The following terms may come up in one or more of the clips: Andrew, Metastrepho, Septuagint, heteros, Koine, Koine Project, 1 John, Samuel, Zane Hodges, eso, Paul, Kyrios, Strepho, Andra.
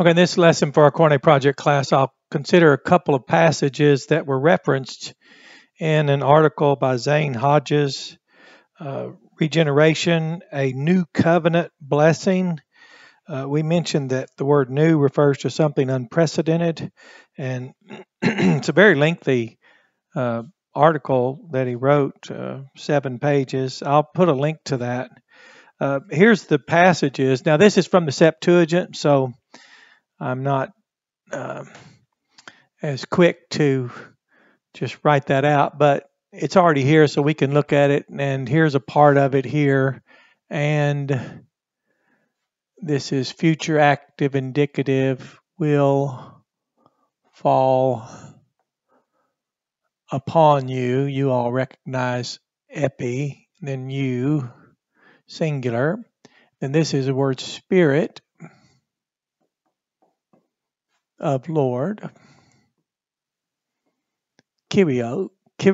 Okay, in this lesson for our Koine Project class, I'll consider a couple of passages that were referenced in an article by Zane Hodges, Regeneration, a New Covenant Blessing. We mentioned that the word new refers to something unprecedented, and it's a very lengthy article that he wrote, 7 pages. I'll put a link to that. Here's the passages. Now, this is from the Septuagint, so I'm not as quick to just write that out, but it's already here, so we can look at it. And here's a part of it here. And this is future active indicative will fall upon you. You all recognize epi, then you, singular. And this is the word spirit of Lord, Kyrios,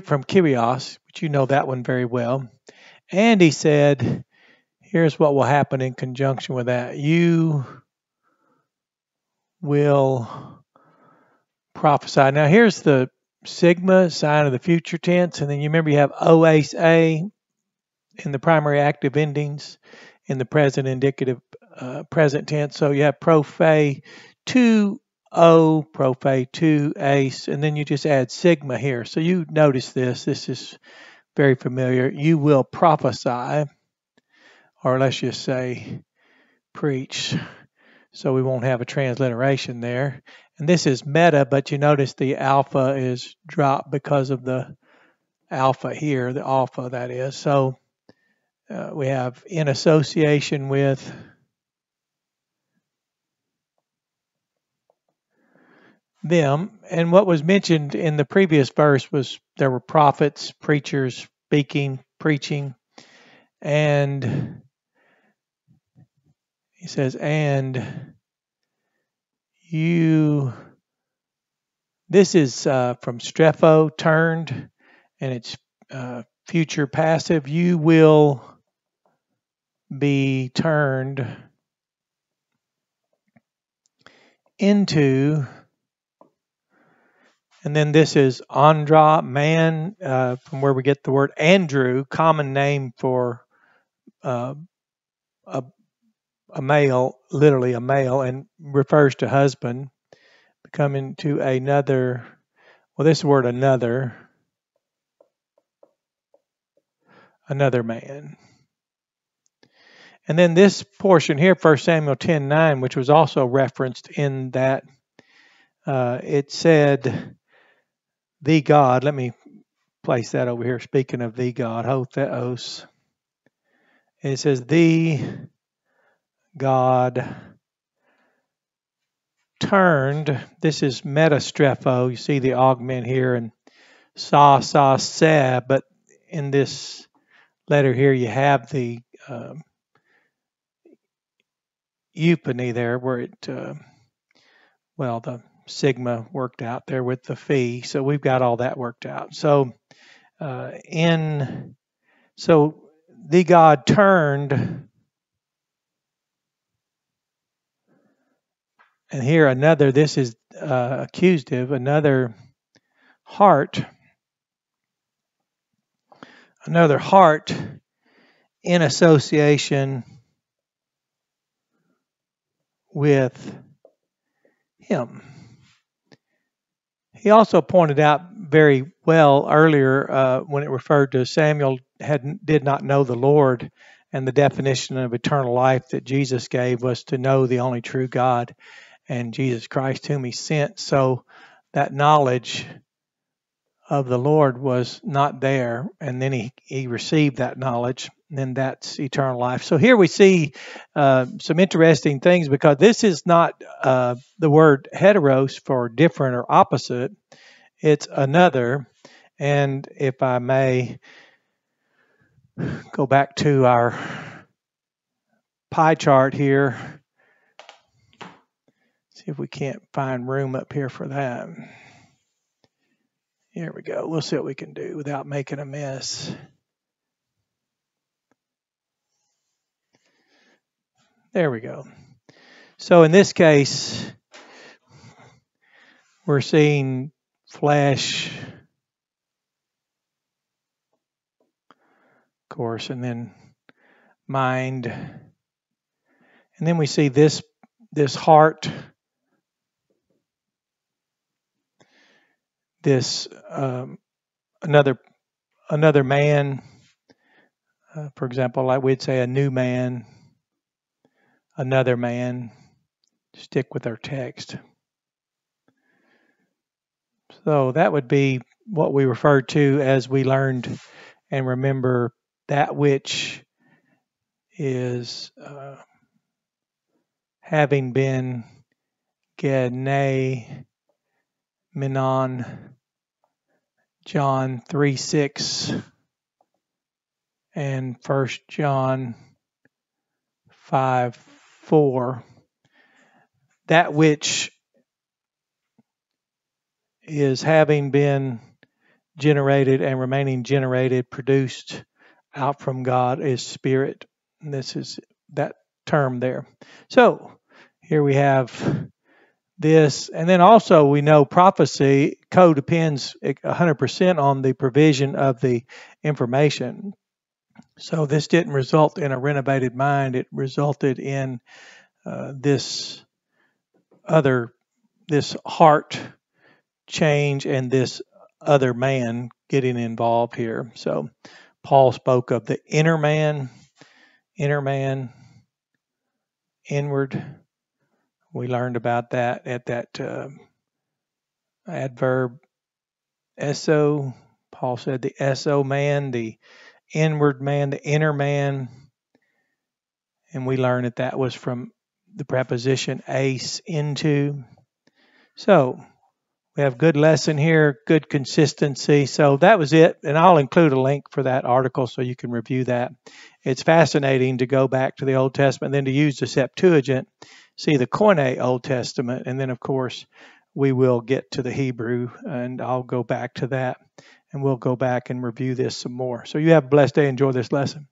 from Kyrios, which you know that one very well. And he said, here's what will happen in conjunction with that. You will prophesy. Now here's the sigma, sign of the future tense. And then you remember you have oasa in the primary active endings in the present indicative present tense. So you have prophe to O, prophe, two, ace, and then you just add sigma here. So you notice this. This is very familiar. You will prophesy, or let's just say preach, so we won't have a transliteration there. And this is meta, but you notice the alpha is dropped because of the alpha here, the alpha that is. So we have in association with, them. And what was mentioned in the previous verse was there were prophets, preachers, speaking, preaching. And he says, and you, this is from Strepho, turned, and it's future passive. You will be turned into. And then this is Andra, man, from where we get the word Andrew, common name for a male, literally a male, and refers to husband, becoming to another. Well, this word another man. And then this portion here, 1 Samuel 10:9, which was also referenced in that, it said, the God, let me place that over here. Speaking of the God, heteros. It says, the God turned. This is Metastrepho. You see the augment here and sa, but in this letter here, you have the euphony there where it, well, the sigma worked out there with the phi, so we've got all that worked out. So so the God turned, and here another, this is accusative, another heart in association with him. He also pointed out very well earlier when it referred to Samuel did not know the Lord, and the definition of eternal life that Jesus gave was to know the only true God and Jesus Christ whom he sent. So that knowledge of the Lord was not there, and then he received that knowledge, and then that's eternal life. So here we see some interesting things, because this is not the word heteros for different or opposite. It's another. And if I may go back to our pie chart here, see if we can't find room up here for that. Here we go. We'll see what we can do without making a mess. There we go. So in this case, we're seeing flesh, of course, and then mind. And then we see this heart, this another man, for example, like we'd say a new man, another man. Stick with our text. So that would be what we refer to as we learned and remember that which is having been Gene Minon, John 3:6 and 1 John 5:4. That which is having been generated and remaining generated, produced out from God is spirit. And this is that term there. So here we have this. And then also we know prophecy co-depends 100% on the provision of the information. So this didn't result in a renovated mind. It resulted in this heart change and this other man getting involved here. So Paul spoke of the inner man, inward. We learned about that at that adverb eso. Paul said the eso man, the inward man, the inner man. And we learned that was from the preposition ace, into. So we have good lesson here, good consistency. So that was it. And I'll include a link for that article so you can review that. It's fascinating to go back to the Old Testament, then to use the Septuagint, see the Koine Old Testament. And then, of course, we will get to the Hebrew, and I'll go back to that. And we'll go back and review this some more. So you have a blessed day. Enjoy this lesson.